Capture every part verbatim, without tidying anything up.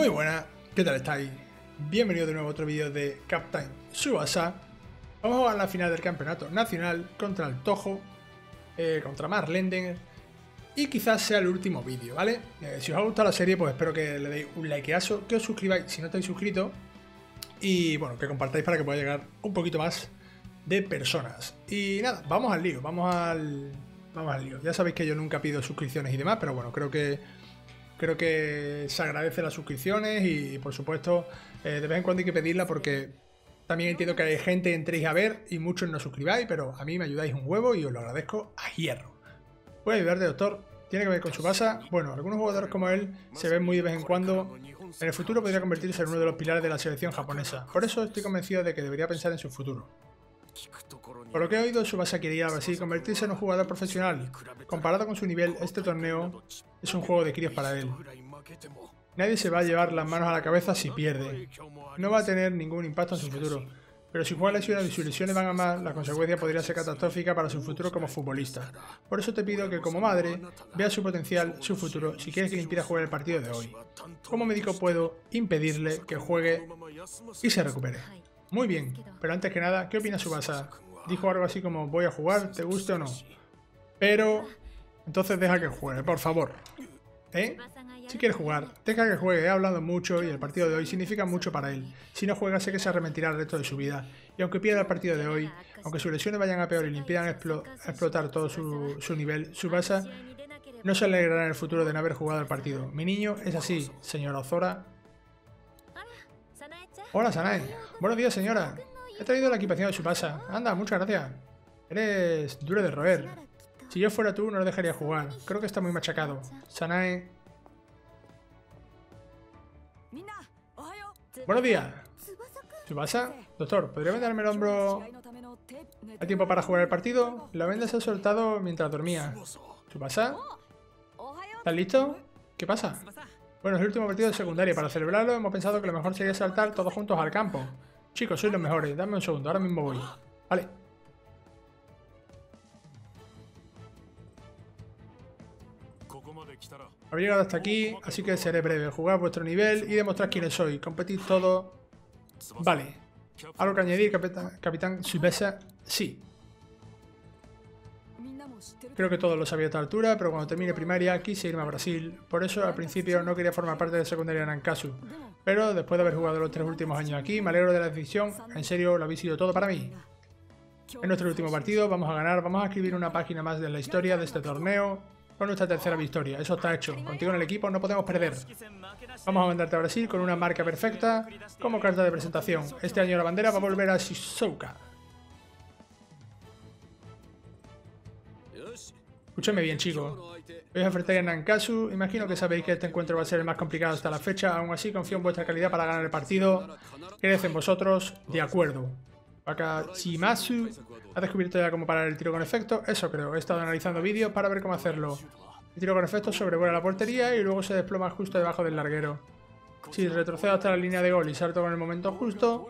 Muy buenas, ¿qué tal estáis? Bienvenidos de nuevo a otro vídeo de Captain Tsubasa. Vamos a jugar la final del campeonato nacional contra el Toho, eh, contra Mark Lenden, y quizás sea el último vídeo, ¿vale? Eh, si os ha gustado la serie, pues espero que le deis un likeazo, que os suscribáis si no estáis suscritos, y bueno, que compartáis para que pueda llegar un poquito más de personas. Y nada, vamos al lío, vamos al... Vamos al lío. Ya sabéis que yo nunca pido suscripciones y demás, pero bueno, creo que creo que se agradece las suscripciones y, por supuesto, eh, de vez en cuando hay que pedirla porque también entiendo que hay gente entréis a ver y muchos no suscribáis, pero a mí me ayudáis un huevo y os lo agradezco a hierro. Puede ayudar de doctor, tiene que ver con Tsubasa. Bueno, algunos jugadores como él se ven muy de vez en cuando. En el futuro podría convertirse en uno de los pilares de la selección japonesa. Por eso estoy convencido de que debería pensar en su futuro. Por lo que he oído, Tsubasa quería a Brasil convertirse en un jugador profesional. Comparado con su nivel, este torneo es un juego de críos para él. Nadie se va a llevar las manos a la cabeza si pierde. No va a tener ningún impacto en su futuro. Pero si juega lesiones y sus lesiones van a más, la consecuencia podría ser catastrófica para su futuro como futbolista. Por eso te pido que como madre, vea su potencial, su futuro, si quieres que le impida jugar el partido de hoy. Como médico puedo impedirle que juegue y se recupere. Muy bien, pero antes que nada, ¿qué opina Tsubasa? Dijo algo así como, voy a jugar, te guste o no. Pero, entonces deja que juegue, por favor. ¿Eh? Si quieres jugar, deja que juegue. He hablado mucho y el partido de hoy significa mucho para él. Si no juega, sé que se arrepentirá el resto de su vida. Y aunque pierda el partido de hoy, aunque sus lesiones vayan a peor y le impidan explo explotar todo su, su nivel, Tsubasa no se alegrará en el futuro de no haber jugado el partido. Mi niño es así, señora Ozora. Hola, Sanae. Buenos días, señora. He traído la equipación de Tsubasa. Anda, muchas gracias. Eres duro de roer. Si yo fuera tú, no lo dejaría jugar. Creo que está muy machacado. Sanae. Buenos días. ¿Tsubasa? Doctor, ¿podría venderme el hombro a tiempo para jugar el partido? La venda se ha soltado mientras dormía. ¿Tsubasa? ¿Estás listo? ¿Qué pasa? Bueno, es el último partido de secundaria. Para celebrarlo hemos pensado que lo mejor sería saltar todos juntos al campo. Chicos, sois los mejores. Dame un segundo, ahora mismo voy. Vale. Habéis llegado hasta aquí, así que seré breve. Jugad vuestro nivel y demostrad quiénes sois. Competid todos. Vale. ¿Algo que añadir, capitán, capitán Tsubasa? Sí. Creo que todos lo sabía a esta altura, pero cuando terminé primaria quise irme a Brasil. Por eso al principio no quería formar parte de la secundaria de Nankatsu. Pero después de haber jugado los tres últimos años aquí, me alegro de la decisión. En serio, lo habéis sido todo para mí. En nuestro último partido vamos a ganar. Vamos a escribir una página más de la historia de este torneo con nuestra tercera victoria. Eso está hecho. Contigo en el equipo no podemos perder. Vamos a mandarte a Brasil con una marca perfecta como carta de presentación. Este año la bandera va a volver a Shizuka. Escúchame bien, chicos. Hoy os enfrentáis a Nankatsu. Imagino que sabéis que este encuentro va a ser el más complicado hasta la fecha. Aún así, confío en vuestra calidad para ganar el partido. Creed en vosotros. De acuerdo. Wakashimasu ha descubierto ya cómo parar el tiro con efecto. Eso creo. He estado analizando vídeos para ver cómo hacerlo. El tiro con efecto sobrevuela la portería y luego se desploma justo debajo del larguero. Si retrocedo hasta la línea de gol y salto con el momento justo,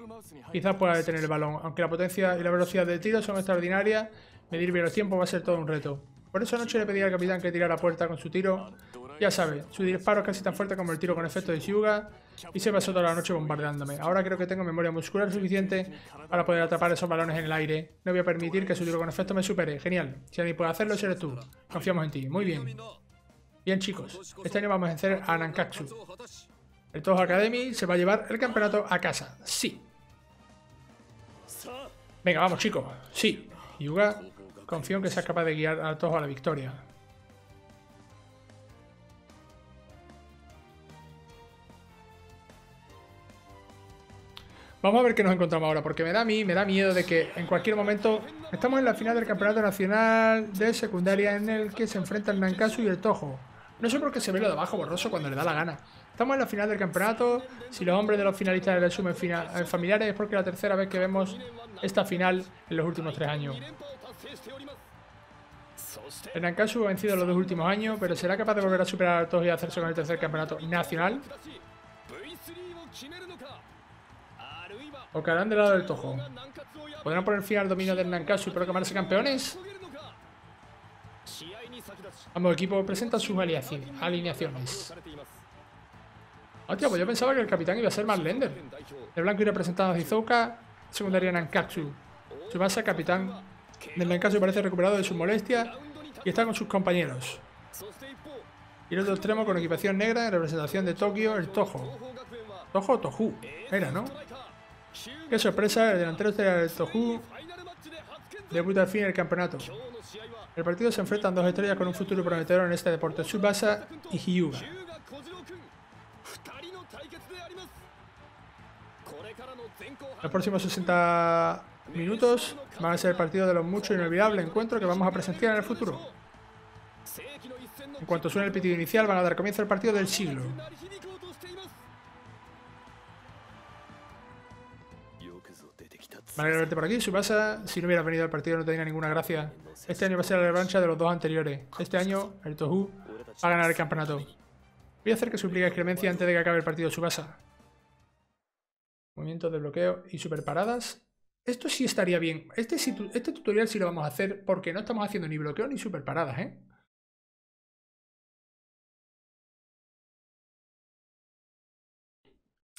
quizás pueda detener el balón. Aunque la potencia y la velocidad del tiro son extraordinarias, medir bien los tiempos va a ser todo un reto. Por eso anoche le pedí al capitán que tirara a puerta con su tiro. Ya sabe, su disparo es casi tan fuerte como el tiro con efecto de Hyuga y se pasó toda la noche bombardeándome. Ahora creo que tengo memoria muscular suficiente para poder atrapar esos balones en el aire. No voy a permitir que su tiro con efecto me supere. Genial. Si alguien puede hacerlo, serás tú. Confiamos en ti. Muy bien. Bien, chicos. Este año vamos a vencer a Nankatsu. El Toho Academy se va a llevar el campeonato a casa. Sí. Venga, vamos, chicos. Sí. Hyuga... Confío en que seas capaz de guiar a Toho a la victoria. Vamos a ver qué nos encontramos ahora, porque me da a mí, me da miedo de que en cualquier momento... Estamos en la final del Campeonato Nacional de Secundaria en el que se enfrentan el Nankatsu y el Toho. No sé por qué se ve lo de abajo borroso cuando le da la gana. Estamos en la final del campeonato. Si los hombres de los finalistas le sumen fina familiares es porque es la tercera vez que vemos esta final en los últimos tres años. El Nankatsu ha vencido los dos últimos años, pero ¿será capaz de volver a superar a Toho y hacerse con el tercer campeonato nacional? ¿O caerán del lado del Toho? ¿Podrán poner fin al dominio del Nankatsu y proclamarse campeones? Ambos equipos presentan sus alineaciones. Hostia, pues yo pensaba que el capitán iba a ser Mark Lenden. El blanco y representado a Shizuka, secundaria Nankatsu. Tsubasa, capitán del Nankatsu, parece recuperado de sus molestias y está con sus compañeros. Y el otro extremo con equipación negra en representación de Tokio, el Toho. Toho o Tohu, era, ¿no? Qué sorpresa, el delantero del Toho debuta al fin el campeonato. El partido se enfrentan dos estrellas con un futuro prometedor en este deporte, Tsubasa y Hyuga. Los próximos sesenta minutos van a ser el partido de los muchos inolvidables encuentros que vamos a presenciar en el futuro. En cuanto suene el pitido inicial, van a dar comienzo al partido del siglo. Vale, verte por aquí, Tsubasa. Si no hubiera venido al partido no tenía ninguna gracia. Este año va a ser la revancha de los dos anteriores. Este año, el Toho va a ganar el campeonato. Voy a hacer que suplique excremencia antes de que acabe el partido Tsubasa. Movimientos de bloqueo y superparadas. Esto sí estaría bien. Este, este tutorial sí lo vamos a hacer porque no estamos haciendo ni bloqueo ni superparadas, ¿eh?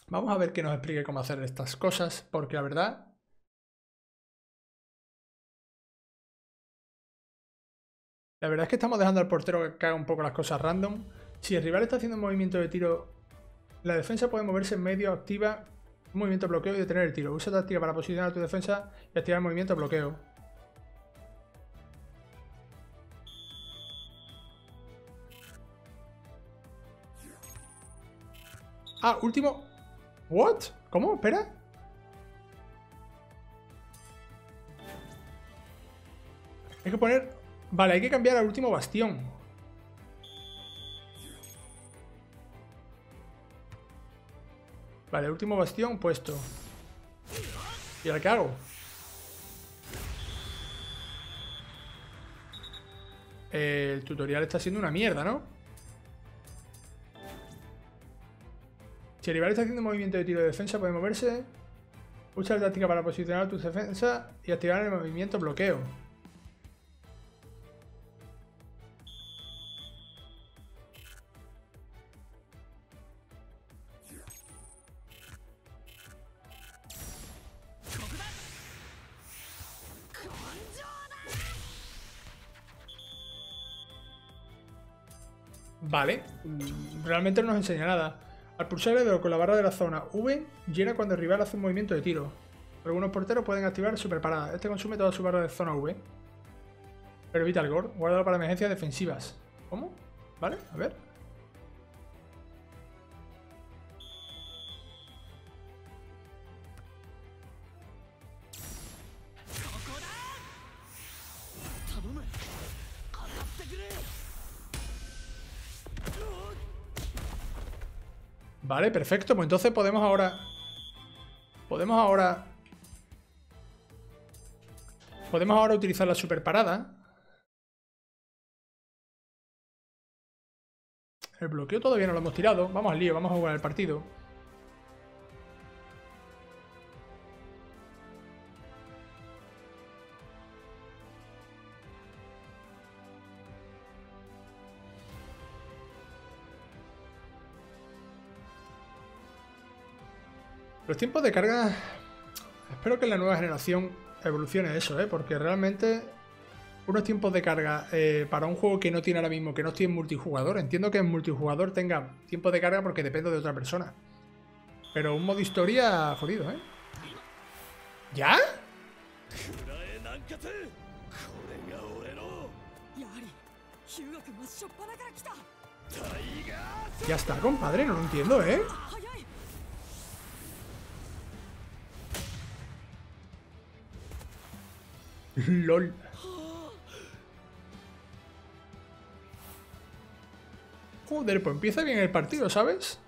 Vamos a ver que nos explique cómo hacer estas cosas porque la verdad... La verdad es que estamos dejando al portero que caga un poco las cosas random. Si el rival está haciendo un movimiento de tiro, la defensa puede moverse en medio, activa un movimiento bloqueo y detener el tiro. Usa táctica para posicionar a tu defensa y activar el movimiento bloqueo. Ah, último. ¿What? ¿Cómo? Espera. Hay que poner... Vale, hay que cambiar al último bastión. Vale, último bastión puesto. ¿Y ahora qué hago? Eh, el tutorial está siendo una mierda, ¿no? Si el rival está haciendo un movimiento de tiro de defensa, puede moverse. Usa la táctica para posicionar tu defensa y activar el movimiento bloqueo. Vale, realmente no nos enseña nada. Al pulsar el dedo con la barra de la zona V, llena cuando el rival hace un movimiento de tiro. Algunos porteros pueden activar superparada. Este consume toda su barra de zona V. Pero evita el gore, guárdalo para emergencias defensivas. ¿Cómo? Vale, a ver. Vale, perfecto, pues entonces podemos ahora... Podemos ahora... Podemos ahora utilizar la superparada. El bloqueo todavía no lo hemos tirado. Vamos al lío, vamos a jugar el partido. Los tiempos de carga, espero que en la nueva generación evolucione eso, ¿eh? Porque realmente unos tiempos de carga eh, para un juego que no tiene ahora mismo, que no estoy en multijugador, entiendo que en multijugador tenga tiempo de carga porque dependo de otra persona. Pero un modo historia jodido, ¿eh? ¿Ya? Ya está, compadre, no lo entiendo, ¿eh? LOL. Joder, pues empieza bien el partido, ¿sabes?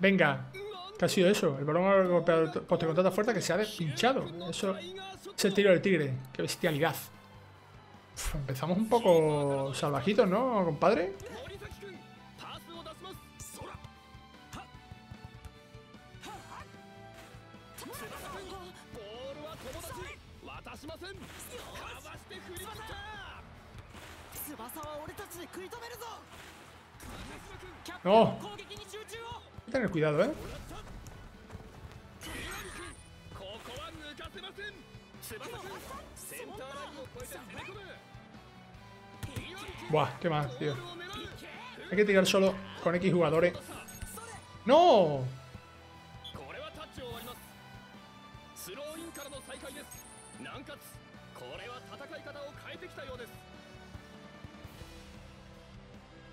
Venga. ¿Qué ha sido eso? El balón ha golpeado poste con tanta fuerza que se ha despinchado. Eso es el tiro del tigre. Qué bestialidad. Uf, empezamos un poco salvajitos, ¿no, compadre? No. Tener cuidado, ¿eh? Buah, qué más, tío. Hay que tirar solo con X jugadores. ¡No!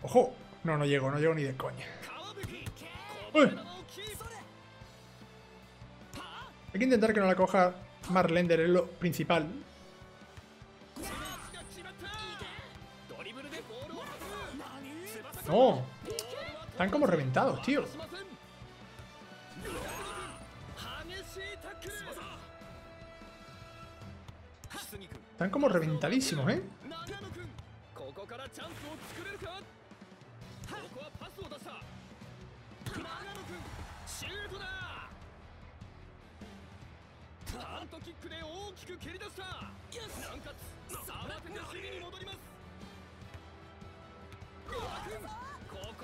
¡Ojo! No, no llego, no llego ni de coña. ¡Uy! Hay que intentar que no la coja Mark Lenden, es lo principal. No, están como reventados, tío. Están como reventadísimos, ¿eh?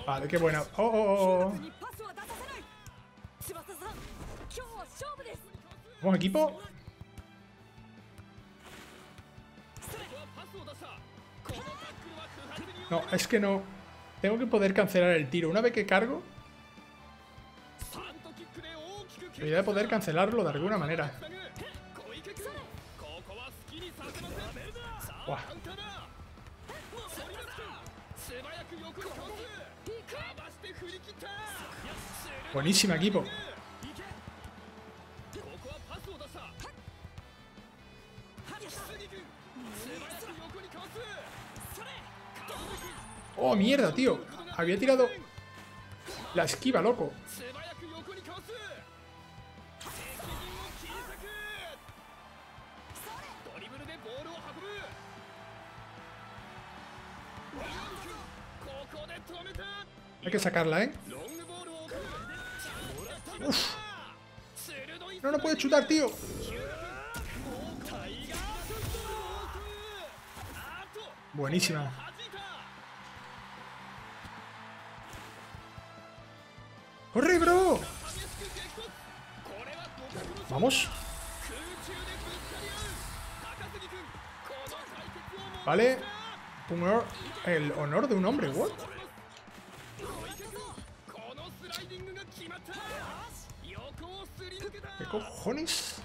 Vale, qué buena. Oh, oh, oh. Buen equipo. No, es que no. Tengo que poder cancelar el tiro. Una vez que cargo, debería de poder cancelarlo de alguna manera. Buah. Buenísima, equipo. Oh, mierda, tío. Había tirado la esquiva, loco. Hay que sacarla, ¿eh? Uf. No, no puede chutar, tío. Buenísima. ¡Corre, bro! Vamos. Vale. Honor, el honor de un hombre, ¿what? ¿Qué cojones?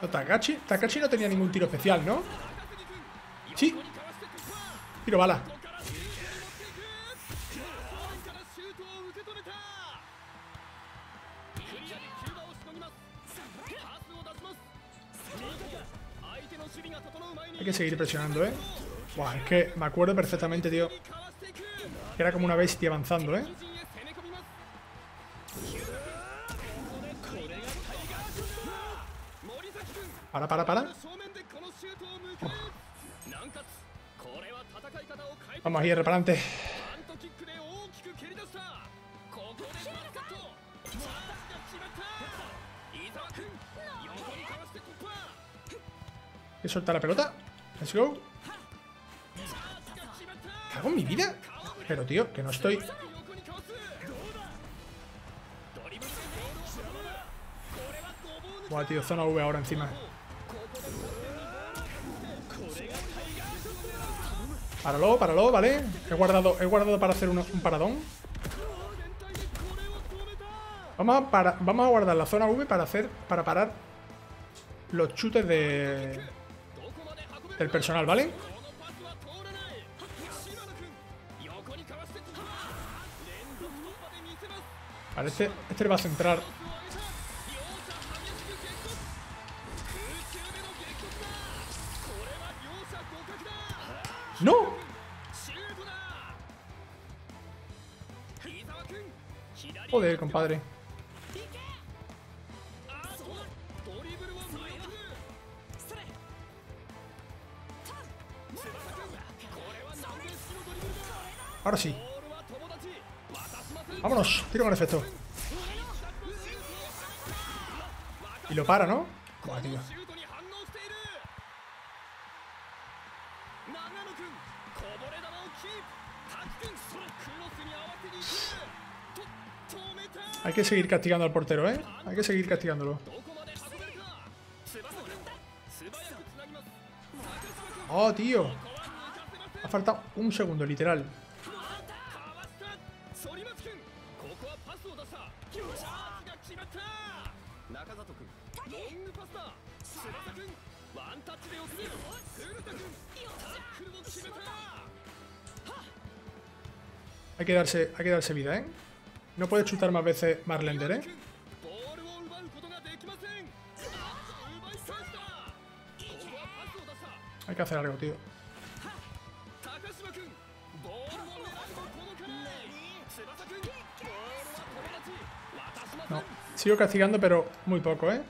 No, Takashi, Takashi no tenía ningún tiro especial, ¿no? Sí. Tiro bala. Hay que seguir presionando, ¿eh? Buah, es que me acuerdo perfectamente, tío. Que era como una bestia avanzando, ¿eh? Para, para, para. Oh. Vamos ahí, reparante. Que suelta la pelota. Let's go. ¿Qué hago en mi vida? Pero, tío, que no estoy... Buah, tío, zona V ahora encima. Páralo, páralo, ¿vale? He guardado, he guardado para hacer un, un paradón. Vamos a, para, vamos a guardar la zona V para hacer, para parar los chutes de... del personal, ¿vale? Vale, este, este le va a centrar. ¡No! Joder, compadre. Ahora sí. Vámonos, tiro con efecto. Y lo para, ¿no? Coño. Hay que seguir castigando al portero, ¿eh? Hay que seguir castigándolo. Oh, tío. Ha faltado un segundo, literal. Hay que darse, hay que darse vida, ¿eh? No puede chutar más veces Mark Lenden, ¿eh? Hay que hacer algo, tío. No, sigo castigando, pero muy poco, ¿eh?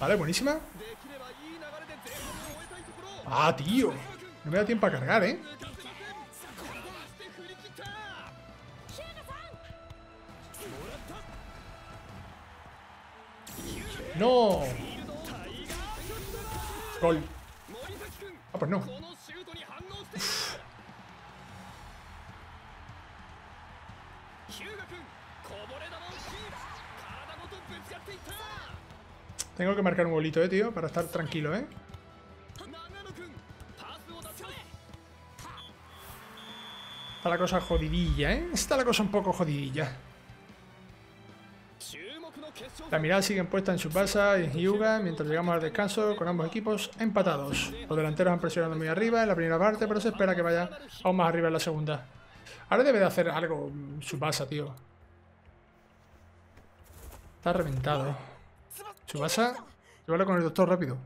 Vale, buenísima. Ah, tío. No me da tiempo a cargar, ¿eh? ¡No! Gol. Ah, pues no. Uf. Tengo que marcar un golito, eh, tío, para estar tranquilo, eh. Está la cosa jodidilla, eh. Está la cosa un poco jodidilla. La mirada sigue puesta en Tsubasa y en Hyuga mientras llegamos al descanso con ambos equipos empatados. Los delanteros han presionado muy arriba en la primera parte, pero se espera que vaya aún más arriba en la segunda. Ahora debe de hacer algo Tsubasa, tío. Está reventado. Tsubasa, llévalo con el doctor rápido.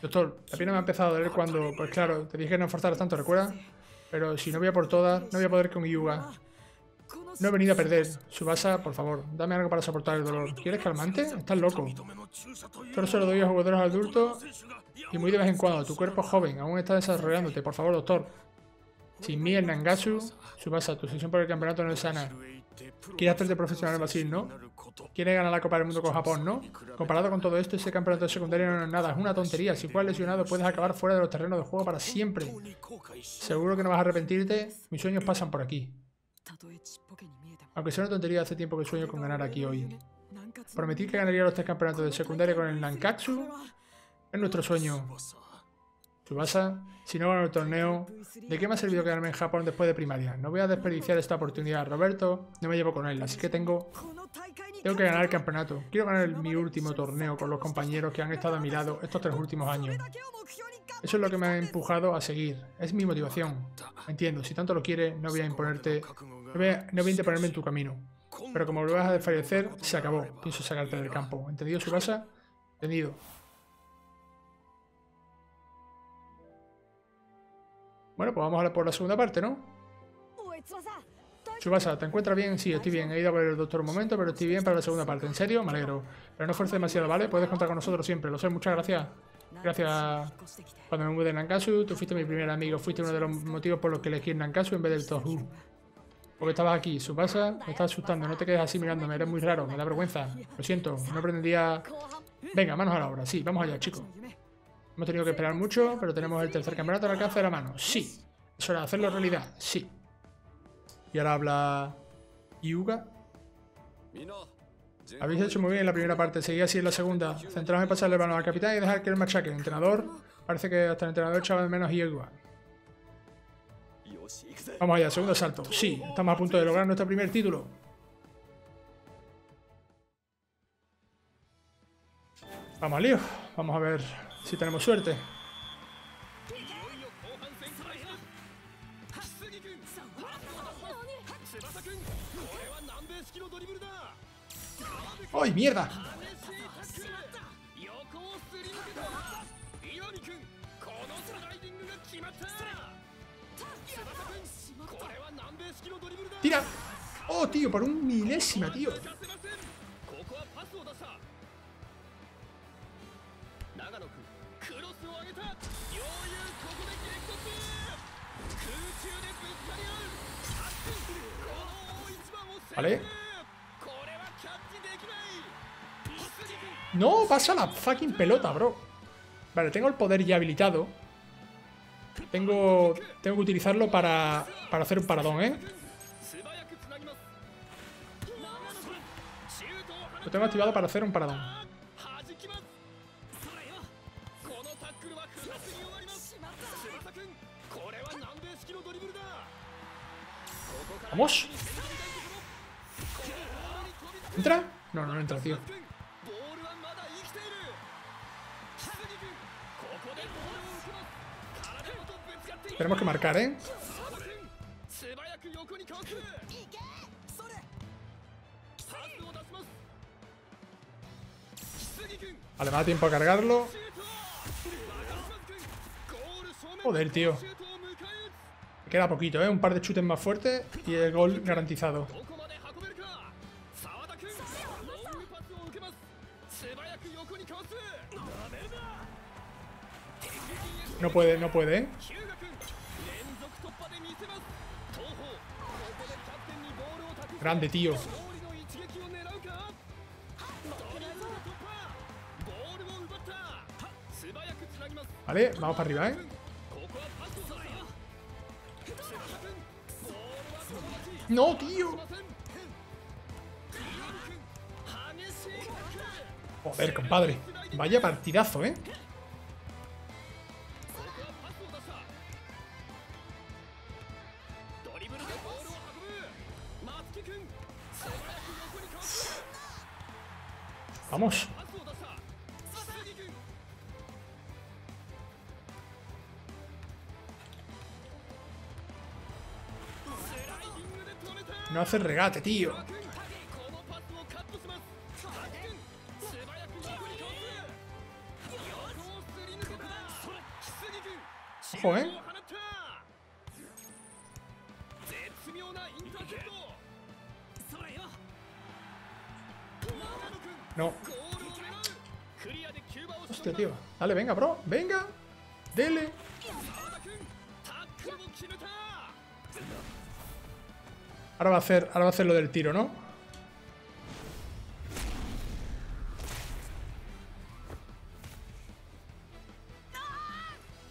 Doctor, la pierna me ha empezado a doler cuando... Pues claro, te dije que no forzara tanto, ¿recuerdas? Pero si no voy a por todas, no voy a poder con mi Hyuga. No he venido a perder. Tsubasa, por favor, dame algo para soportar el dolor. ¿Quieres calmante? Estás loco. Yo solo doy a jugadores adultos y muy de vez en cuando. Tu cuerpo es joven, aún está desarrollándote. Por favor, doctor. Sin mí, el Nankatsu. Tsubasa, tu sesión por el campeonato no es sana. Quieres hacerte profesional en Brasil, ¿no? Quieres ganar la Copa del Mundo con Japón, ¿no? Comparado con todo esto, ese campeonato secundario no es nada. Es una tontería. Si fueras lesionado, puedes acabar fuera de los terrenos de juego para siempre. Seguro que no vas a arrepentirte. Mis sueños pasan por aquí. Aunque sea una tontería, hace tiempo que sueño con ganar aquí hoy. Prometí que ganaría los tres campeonatos de secundaria con el Nankatsu. Es nuestro sueño. Tsubasa, si no gano el torneo, ¿de qué me ha servido quedarme en Japón después de primaria? No voy a desperdiciar esta oportunidad, Roberto. No me llevo con él, así que tengo... Tengo que ganar el campeonato. Quiero ganar mi último torneo con los compañeros que han estado a mi lado estos tres últimos años. Eso es lo que me ha empujado a seguir. Es mi motivación. Entiendo, si tanto lo quieres, no voy a imponerte... No voy a, no voy a interponerme en tu camino. Pero como volvás a desfallecer, se acabó. Pienso sacarte del campo. ¿Entendido, Tsubasa? Entendido. Bueno, pues vamos a por la segunda parte, ¿no? Tsubasa, ¿te encuentras bien? Sí, estoy bien. He ido a ver al doctor un momento, pero estoy bien para la segunda parte. ¿En serio? Me alegro. Pero no fuerces demasiado, ¿vale? Puedes contar con nosotros siempre. Lo sé, muchas gracias. Gracias. Cuando me mudé en Nankatsu, tú fuiste mi primer amigo. Fuiste uno de los motivos por los que elegí en Nankatsu en vez del Toho. Porque estabas aquí. Tsubasa, me estás asustando. No te quedes así mirándome. Eres muy raro. Me da vergüenza. Lo siento. No pretendía... Venga, manos a la obra. Sí, vamos allá, chicos. Hemos tenido que esperar mucho, pero tenemos el tercer campeonato al alcance de la mano. Sí. Es hora de hacerlo realidad. Sí. Y ahora habla... Hyuga. Habéis hecho muy bien en la primera parte. Seguí así en la segunda. Centraos en pasarle el balón al capitán y dejar que él machaque. Entrenador. Parece que hasta el entrenador echaba de menos Hyuga. Vamos allá. Segundo salto. Sí. Estamos a punto de lograr nuestro primer título. Vamos al lío. Vamos a ver... Si tenemos suerte. ¡Ay, mierda! ¡Tira! ¡Oh, tío! Por un milésima, tío. Vale. No, pasa la fucking pelota, bro. Vale, tengo el poder ya habilitado. Tengo, tengo que utilizarlo para, para hacer un paradón, ¿eh? Lo tengo activado para hacer un paradón. ¡Vamos! ¿Entra? No, no, no entra, tío. Tenemos que marcar, ¿eh? Vale, me da tiempo a cargarlo. Joder, tío. Me queda poquito, ¿eh? Un par de chutes más fuertes y el gol garantizado. No puede, no puede, ¿eh? Grande, tío. Vale, vamos para arriba, ¿eh? ¡No, tío! Joder, compadre. Vaya partidazo, ¿eh? Vamos. No hace regate, tío. Ojo, ¿eh? No. Hostia, tío. Dale, venga, bro. Venga. Dele. Ahora va a hacer, ahora va a hacer lo del tiro, ¿no?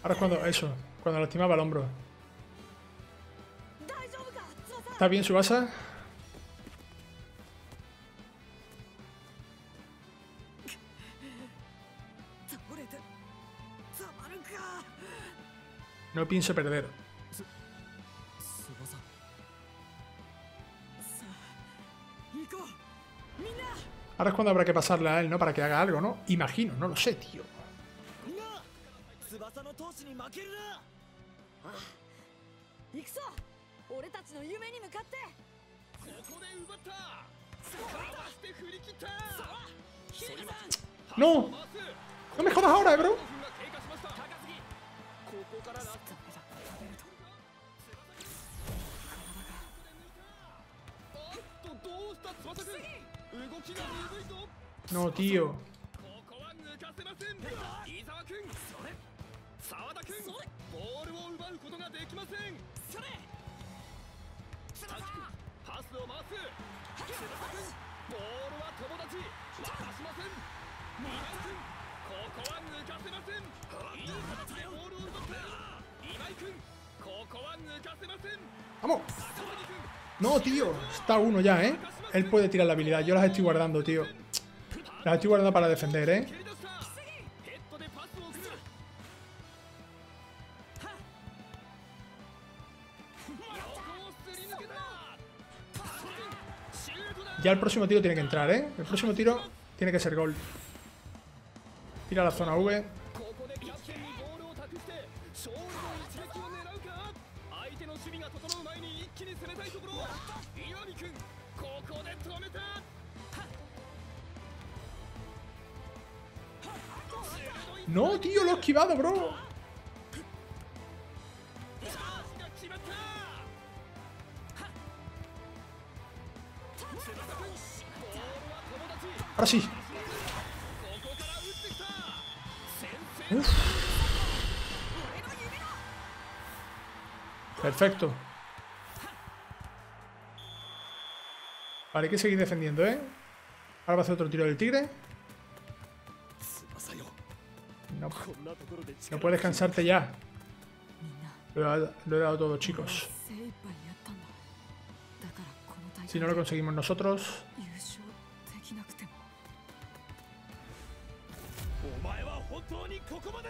Ahora es cuando... Eso. Cuando lastimaba el hombro. ¿Está bien Tsubasa? No pienso perder. Ahora es cuando habrá que pasarle a él, ¿no? Para que haga algo, ¿no? Imagino, no lo sé, tío. ¡No! ¡No me jodas ahora, eh, bro! No, tío. ¡Vamos! No, tío. Está uno ya, ¿eh? Él puede tirar la habilidad. Yo las estoy guardando, tío. Las estoy guardando para defender, ¿eh? Ya el próximo tiro tiene que entrar, ¿eh? El próximo tiro tiene que ser gol. Tira a la zona V. No, tío, lo he esquivado, bro. Ahora sí. Uf. Perfecto. Vale, hay que seguir defendiendo, ¿eh? Ahora va a hacer otro tiro del tigre. No, no puedes cansarte ya. Lo he, lo he dado todo, chicos. Si no lo conseguimos nosotros...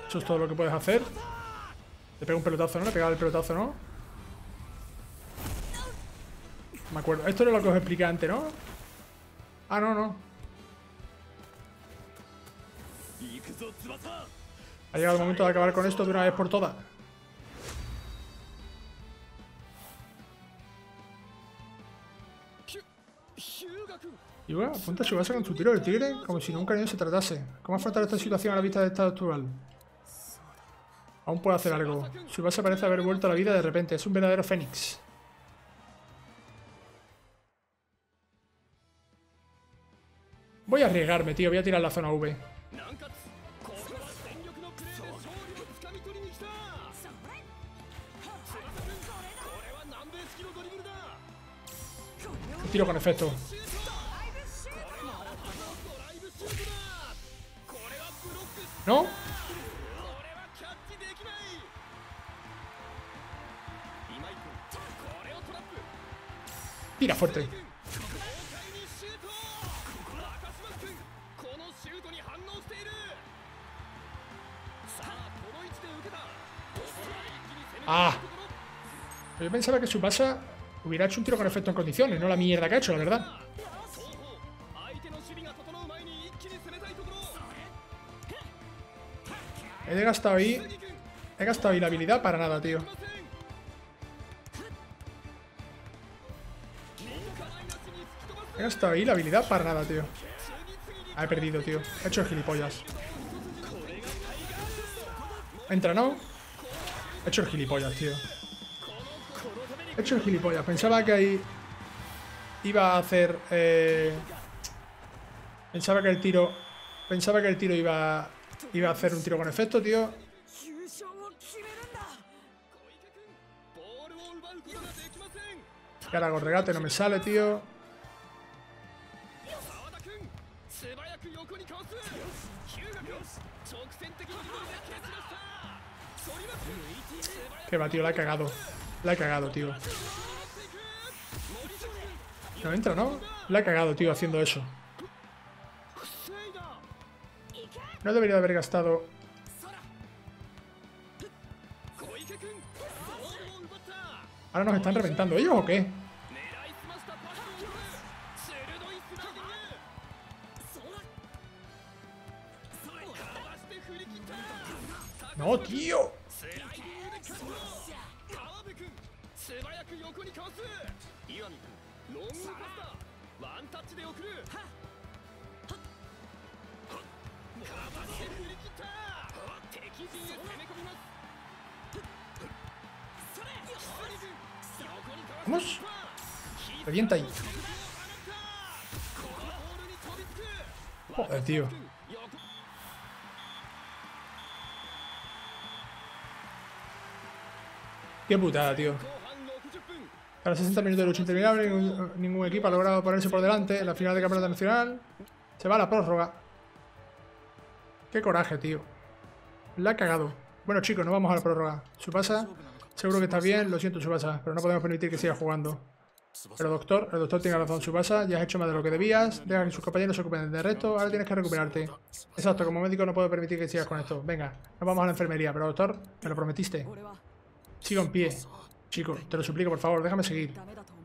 Eso es todo lo que puedes hacer. Le pego un pelotazo, ¿no? Le pegaba el pelotazo, ¿no? Me acuerdo. Esto era lo que os expliqué antes, ¿no? Ah, no, no. Ha llegado el momento de acabar con esto de una vez por todas. Hyuga apunta a Tsubasa con su tiro del tigre como si nunca de ello se tratase. ¿Cómo afrontar esta situación a la vista del estado actual? Aún puede hacer algo. Tsubasa parece haber vuelto a la vida de repente. Es un verdadero fénix. Voy a arriesgarme, tío. Voy a tirar la zona V. Tiro con efecto. ¿No? Tira fuerte. Ah. Yo pensaba que Tsubasa hubiera hecho un tiro con efecto en condiciones, no la mierda que ha hecho, la verdad. He gastado ahí... He gastado ahí la habilidad para nada, tío. He gastado ahí la habilidad para nada, tío. Ah, he perdido, tío. He hecho gilipollas. Entra, ¿no? He hecho gilipollas, tío. He hecho gilipollas. Pensaba que ahí... Iba a hacer... Eh... Pensaba que el tiro... Pensaba que el tiro iba... A... Iba a hacer un tiro con efecto, tío. Cara con regate, no me sale, tío. Que va, tío, la he cagado. La he cagado, tío. No entra, ¿no? La he cagado, tío, haciendo eso. No debería haber gastado... ¿Ahora nos están reventando ellos o qué? ¡No, tío! Vamos. Revienta ahí. Joder, tío. Qué putada, tío. A los sesenta minutos de lucha interminable, ningún, ningún equipo ha logrado ponerse por delante en la final de campeonato nacional. Se va a la prórroga. Qué coraje, tío. La ha cagado. Bueno, chicos, no vamos a la prórroga. Tsubasa, seguro que está bien. Lo siento, Tsubasa, pero no podemos permitir que siga jugando. Pero doctor, el doctor tiene razón, Tsubasa. Ya has hecho más de lo que debías. Deja que sus compañeros se ocupen del resto. Ahora tienes que recuperarte. Exacto, como médico no puedo permitir que sigas con esto. Venga, nos vamos a la enfermería. Pero doctor, me lo prometiste. Sigo en pie. Chico, te lo suplico, por favor, déjame seguir.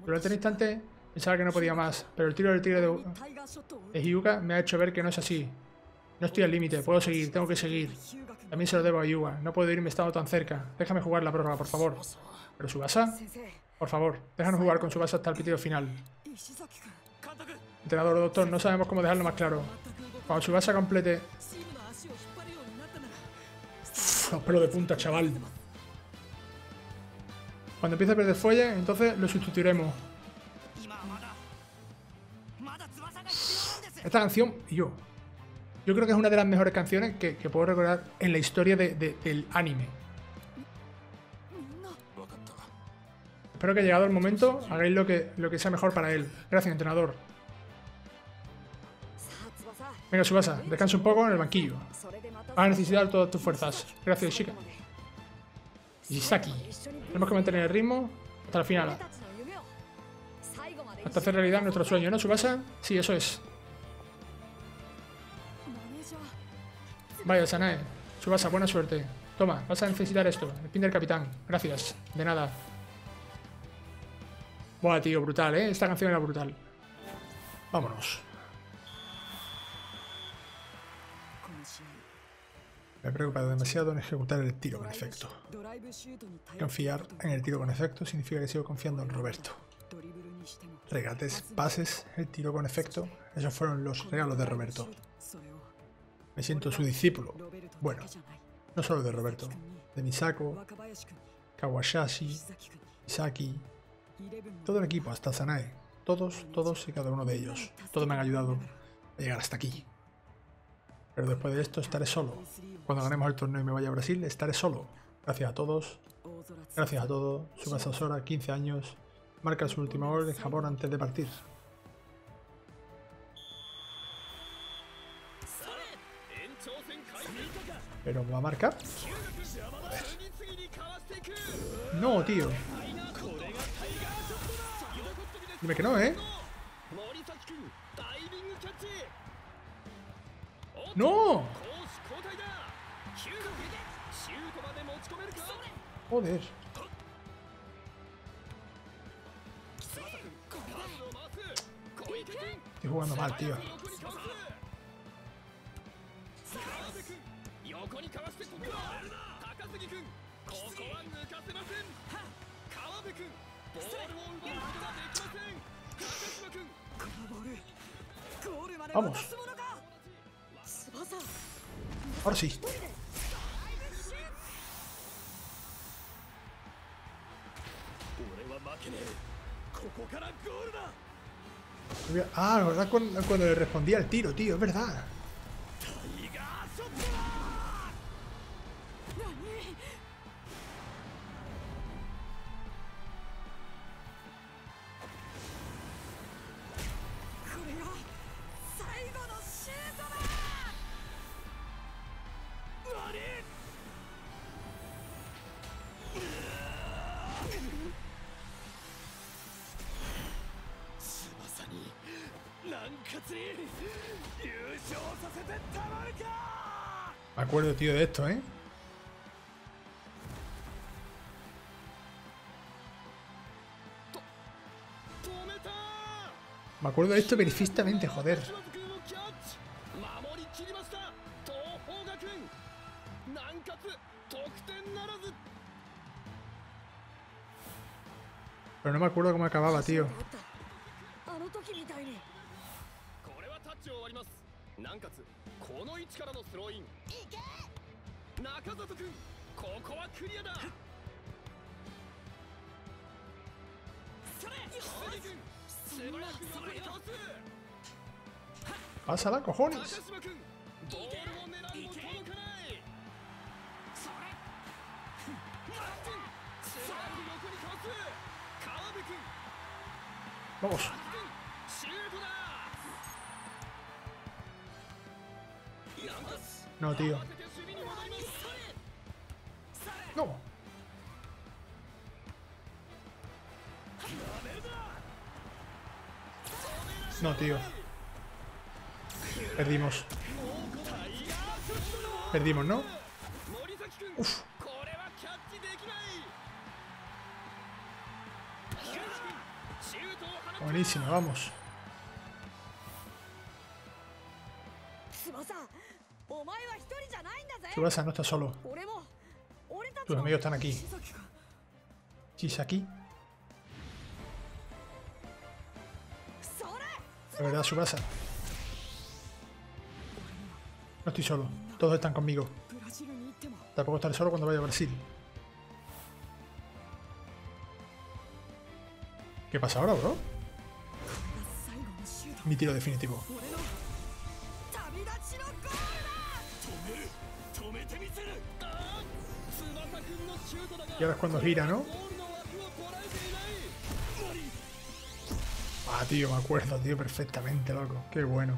Durante un instante pensaba que no podía más, pero el tiro del tigre de, de Hyuga me ha hecho ver que no es así. No estoy al límite, puedo seguir, tengo que seguir. También se lo debo a Hyuga, no puedo irme estando tan cerca. Déjame jugar la prórroga, por favor. ¿Pero Tsubasa? Por favor, déjanos jugar con Tsubasa hasta el pitido final. Entrenador o doctor, no sabemos cómo dejarlo más claro. Cuando Tsubasa complete... Los pelos de punta, chaval. Cuando empiece a perder fuelle, entonces lo sustituiremos. Esta canción, yo, yo creo que es una de las mejores canciones que, que puedo recordar en la historia de, de, del anime. Espero que llegado el momento hagáis lo que, lo que sea mejor para él. Gracias, entrenador. Venga, Tsubasa, descansa un poco en el banquillo. Vas a necesitar todas tus fuerzas. Gracias, chica. Misaki. Tenemos que mantener el ritmo hasta la final. Hasta hacer realidad nuestro sueño, ¿no, Tsubasa? Sí, eso es. Vaya, Sanae. Tsubasa, buena suerte. Toma, vas a necesitar esto. El pin del capitán. Gracias. De nada. Buah, tío, brutal, ¿eh? Esta canción era brutal. Vámonos. Me he preocupado demasiado en ejecutar el tiro con efecto. Confiar en el tiro con efecto significa que sigo confiando en Roberto. Regates, pases, el tiro con efecto, esos fueron los regalos de Roberto. Me siento su discípulo. Bueno, no solo de Roberto, de Misako, Kawasashi, Misaki, todo el equipo, hasta Sanae. Todos, todos y cada uno de ellos. Todos me han ayudado a llegar hasta aquí. Pero después de esto estaré solo. Cuando ganemos el torneo y me vaya a Brasil, estaré solo. Gracias a todos. Gracias a todos. Tsubasa Ozora, quince años. Marca su última gol en Japón antes de partir. ¿Pero va a marcar? A ver. No, tío. Dime que no, ¿eh? ¡No! Joder. Estoy jugando mal, tío. Vamos. Ahora sí. Ah, la verdad cuando, cuando le respondía al tiro, tío, es verdad. Me acuerdo, tío, de esto, ¿eh? Me acuerdo de esto perfectamente, joder. Pero no me acuerdo cómo acababa, tío. Nankatsu, pásala, cojones. Vamos. No, tío. No. No, tío. Perdimos. Perdimos, ¿no? Uf. Buenísimo, vamos. Tsubasa, no estás solo. Tus amigos están aquí. Misaki. La verdad, Tsubasa. No estoy solo. Todos están conmigo. Tampoco estaré solo cuando vaya a Brasil. ¿Qué pasa ahora, bro? Mi tiro definitivo. Y ahora es cuando gira, ¿no? Ah, tío, me acuerdo, tío, perfectamente, loco. Qué bueno.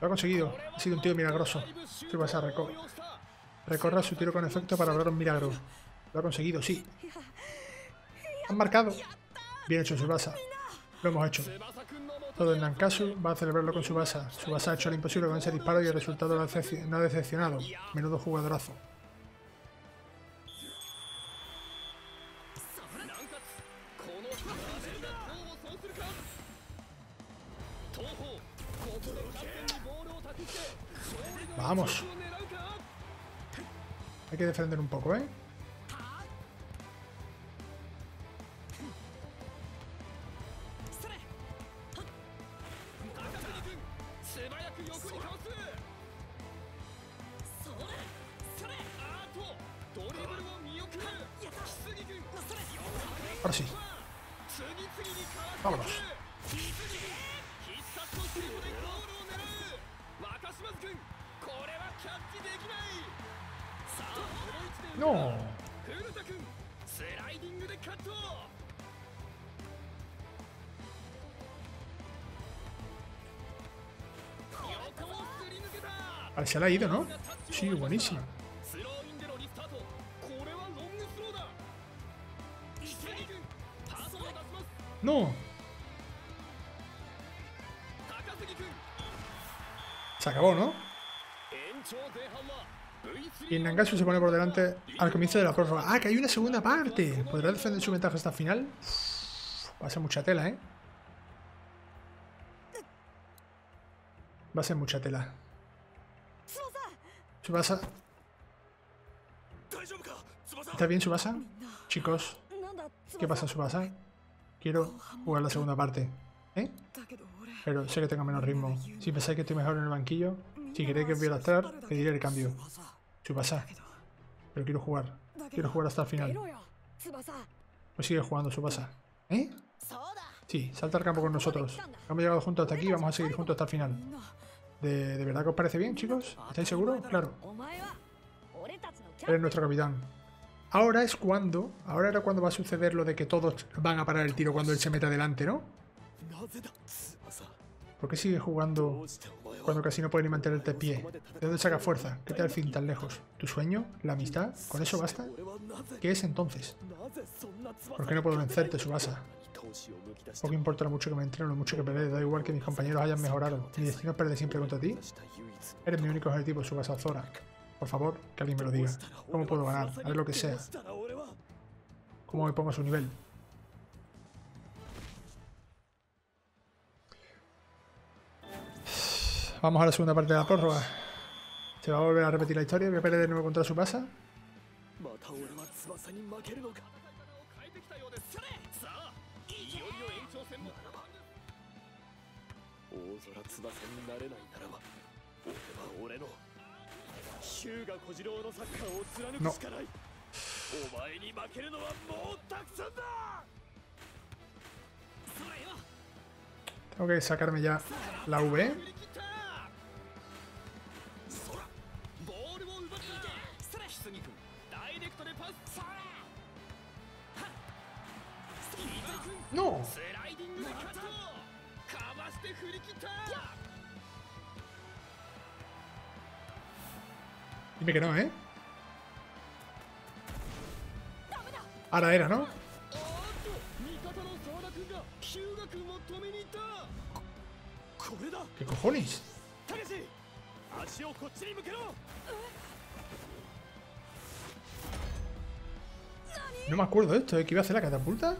Lo ha conseguido. Ha sido un tiro milagroso. Tsubasa recor recorre su tiro con efecto para lograr un milagro. Lo ha conseguido, sí. Han marcado. Bien hecho, Tsubasa. Lo hemos hecho. Todo el Nankatsu va a celebrarlo con Tsubasa. Tsubasa ha hecho lo imposible con ese disparo y el resultado no ha decepcionado. Menudo jugadorazo. Vamos. Hay que defender un poco, ¿eh? Ahora sí. Vámonos. No. Al se la ha ido, ¿no? Sí, buenísimo. No. Se acabó, ¿no? Y el Nankatsu se pone por delante al comienzo de la prórroga. ¡Ah, que hay una segunda parte! ¿Podrá defender su ventaja hasta el final? Uf, va a ser mucha tela, ¿eh? Va a ser mucha tela. Tsubasa. ¿Está bien, Tsubasa? Chicos. ¿Qué pasa, Tsubasa? Quiero jugar la segunda parte. ¿Eh? Pero sé que tengo menos ritmo. Si pensáis que estoy mejor en el banquillo, si queréis que os voy a lastrar, pediré el cambio. Tsubasa. Pero quiero jugar. Quiero jugar hasta el final. Pues sigue jugando, Tsubasa. ¿Eh? Sí, salta al campo con nosotros. Hemos llegado juntos hasta aquí y vamos a seguir juntos hasta el final. ¿De, de verdad que os parece bien, chicos? ¿Estáis seguros? Claro. Eres nuestro capitán. Ahora es cuando... Ahora era cuando va a suceder lo de que todos van a parar el tiro cuando él se meta adelante, ¿no? ¿Por qué sigue jugando cuando casi no puede ni mantenerte de pie? ¿De dónde saca fuerza? ¿Qué te da el fin tan lejos? ¿Tu sueño? ¿La amistad? ¿Con eso basta? ¿Qué es entonces? ¿Por qué no puedo vencerte, Tsubasa? Poco importa lo mucho que me entreno, lo mucho que pelee, da igual que mis compañeros hayan mejorado. ¿Mi destino pierde siempre contra ti? Eres mi único objetivo, Tsubasa Ozora. Por favor, que alguien me lo diga. ¿Cómo puedo ganar? Haré lo que sea. ¿Cómo me pongo a su nivel? Vamos a la segunda parte de la prórroga. Se va a volver a repetir la historia. Voy a pelear de nuevo contra Tsubasa. No. Tengo que sacarme ya la V. No. Dime que no, ¿eh? Ahora era, ¿no? ¿Qué cojones? No me acuerdo de esto, ¿eh? ¿Que iba a hacer la catapulta?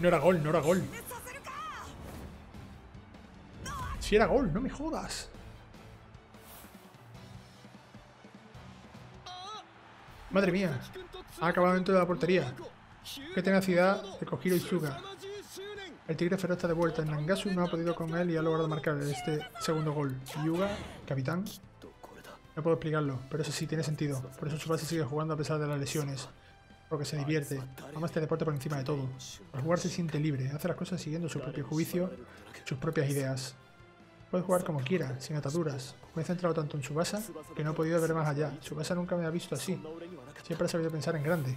No era gol, no era gol. Si era gol, no me jodas. Madre mía, ha acabado dentro de la portería. Qué tenacidad de Kojiro Hyuga. El tigre feroz está de vuelta. El Nankatsu no ha podido con él y ha logrado marcar este segundo gol. Hyuga, capitán. No puedo explicarlo, pero eso sí tiene sentido. Por eso Tsubasa sigue jugando a pesar de las lesiones. porque se divierte. Ama este deporte por encima de todo. Al jugar se siente libre, hace las cosas siguiendo su propio juicio, sus propias ideas. Puedes jugar como quieras, sin ataduras. Me he centrado tanto en Tsubasa que no he podido ver más allá. Tsubasa nunca me ha visto así. Siempre ha sabido pensar en grande.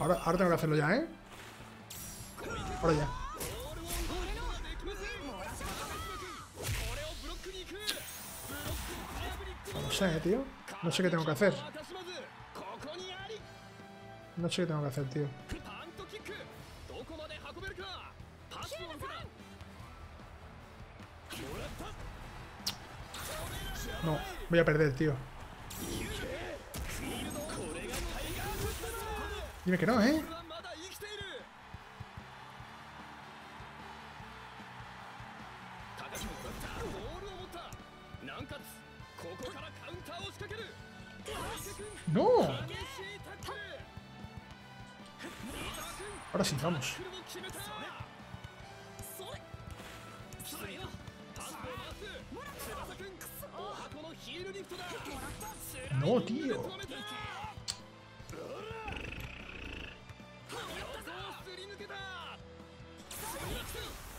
Ahora, ahora tengo que hacerlo ya, ¿eh? Ahora ya. No sé, tío. No sé qué tengo que hacer. No sé qué tengo que hacer, tío. No, voy a perder, tío. Dime que no, ¿eh? ¡No! Ahora sí, vamos. No, tío.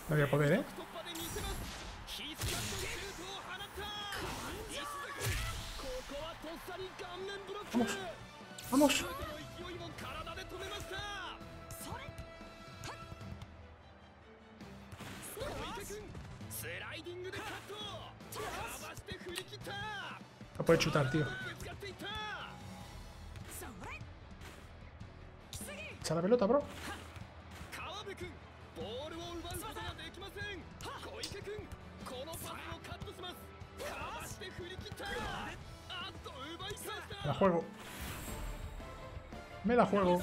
No voy a poder, ¿eh? Vamos. Vamos. No puede chutar, tío. Echa la pelota, bro. Me la juego. Me la juego.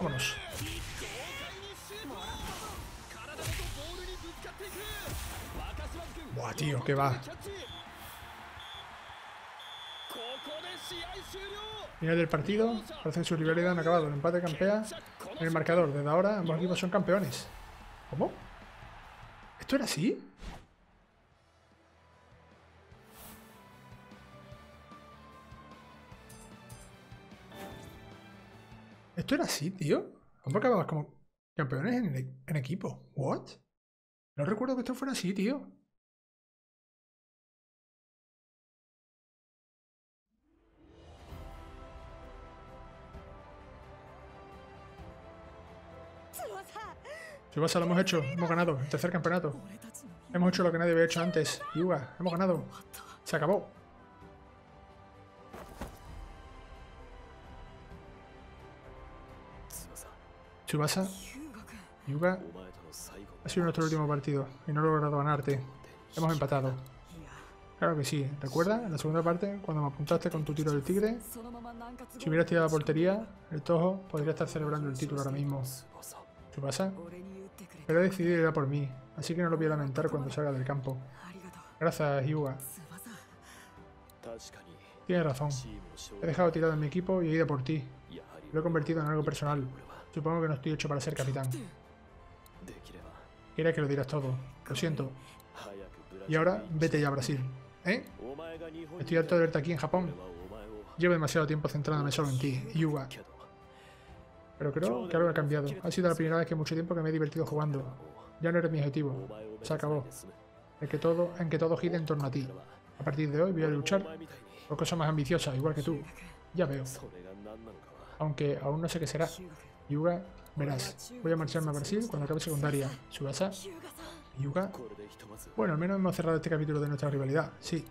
Vámonos. Buah, tío, que va. Final del partido. Parece que su rivalidad han acabado. El empate campea en el marcador. Desde ahora ambos equipos son campeones. ¿Cómo? ¿Esto era así? ¿Esto era así, tío? ¿Cómo acababas como campeones en, el, en equipo? ¿What? No recuerdo que esto fuera así, tío. Tsubasa, lo hemos hecho. Hemos ganado. El tercer campeonato. Hemos hecho lo que nadie había hecho antes. Hyuga, hemos ganado. Se acabó. Tsubasa, Hyuga, ha sido nuestro último partido y no he logrado ganarte. Hemos empatado. Claro que sí. ¿Recuerdas? En la segunda parte, cuando me apuntaste con tu tiro del tigre, si hubieras tirado la portería, el Toho podría estar celebrando el título ahora mismo. Tsubasa, pero he decidido ir a por mí, así que no lo voy a lamentar cuando salga del campo. Gracias, Hyuga. Tienes razón. He dejado tirado en mi equipo y he ido por ti. Lo he convertido en algo personal. Supongo que no estoy hecho para ser capitán. Era que lo dirás todo. Lo siento. Y ahora, vete ya a Brasil. ¿Eh? Estoy harto de verte aquí en Japón. Llevo demasiado tiempo centrándome solo en ti, Hyuga. Pero creo que algo ha cambiado. Ha sido la primera vez que mucho tiempo que me he divertido jugando. Ya no eres mi objetivo. Se acabó. En que todo, en que todo gire en torno a ti. A partir de hoy voy a luchar por cosas más ambiciosas, igual que tú. Ya veo. Aunque aún no sé qué será. Hyuga, verás, voy a marcharme a Brasil cuando acabe secundaria. Tsubasa, Hyuga. Bueno, al menos hemos cerrado este capítulo de nuestra rivalidad, sí.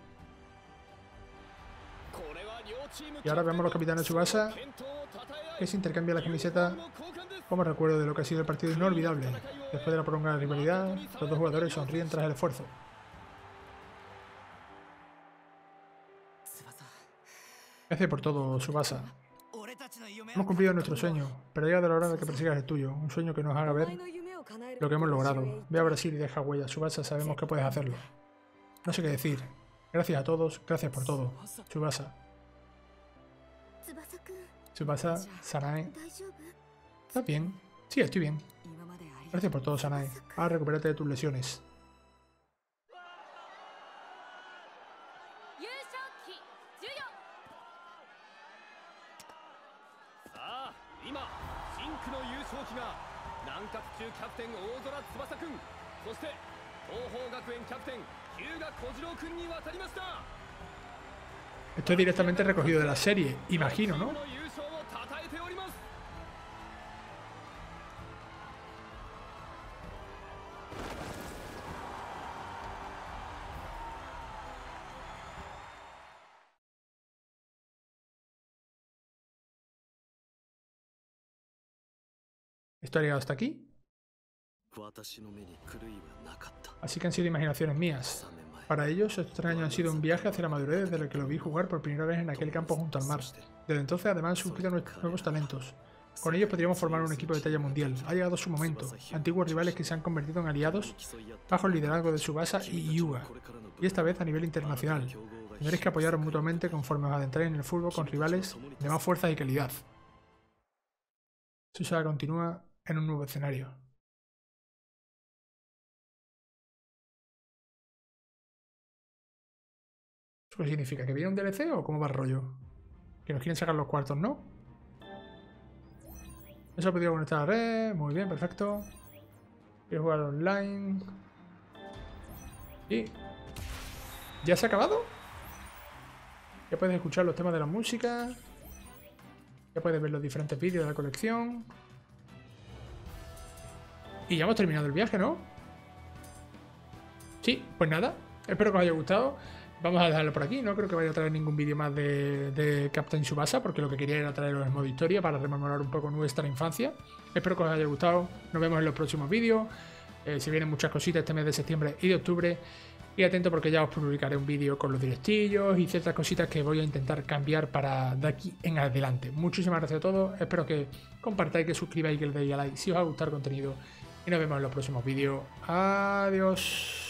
Y ahora vemos a los capitanes Tsubasa, que se intercambian las camisetas como recuerdo de lo que ha sido el partido inolvidable. Después de la prolongada rivalidad, los dos jugadores sonríen tras el esfuerzo. Gracias por todo, Tsubasa. Hemos cumplido nuestro sueño, pero llega de la hora de que persigas el tuyo, un sueño que nos haga ver lo que hemos logrado. Ve a Brasil y deja huella, Tsubasa, sabemos que puedes hacerlo. No sé qué decir, Gracias a todos, gracias por todo. Tsubasa. Tsubasa, Sanae. ¿Estás bien? Sí, estoy bien. Gracias por todo, Sanae. Ahora recupérate de tus lesiones. Captain Ozora Tsubasa kun, Captain Hyuga kun ni watarimashita. Esto es directamente recogido de la serie, imagino, ¿no? Esto ha llegado hasta aquí. Así que han sido imaginaciones mías. Para ellos, estos tres años han sido un viaje hacia la madurez desde el que lo vi jugar por primera vez en aquel campo junto al mar. Desde entonces, además, han surgido nuevos talentos. Con ellos podríamos formar un equipo de talla mundial. Ha llegado su momento. Antiguos rivales que se han convertido en aliados bajo el liderazgo de Tsubasa y Hyuga. Y esta vez a nivel internacional. Tendréis que apoyaros mutuamente conforme os adentráis en el fútbol con rivales de más fuerza y calidad. Tsubasa continúa en un nuevo escenario. ¿Qué significa? ¿Que viene un D L C o cómo va el rollo? Que nos quieren sacar los cuartos, ¿no? Eso ha podido conectar a la red. Muy bien, perfecto. Quiero jugar online. ¿Y ya se ha acabado? Ya puedes escuchar los temas de la música. Ya puedes ver los diferentes vídeos de la colección. Y ya hemos terminado el viaje, ¿no? Sí, pues nada. Espero que os haya gustado. Vamos a dejarlo por aquí, no creo que vaya a traer ningún vídeo más de, de Captain Tsubasa, porque lo que quería era traeros el modo historia para rememorar un poco nuestra infancia. Espero que os haya gustado, nos vemos en los próximos vídeos, eh, se vienen muchas cositas este mes de septiembre y de octubre, y atento porque ya os publicaré un vídeo con los directillos y ciertas cositas que voy a intentar cambiar para de aquí en adelante. Muchísimas gracias a todos, espero que compartáis, que suscribáis y que le deis a like si os ha gustado el contenido, y nos vemos en los próximos vídeos. Adiós.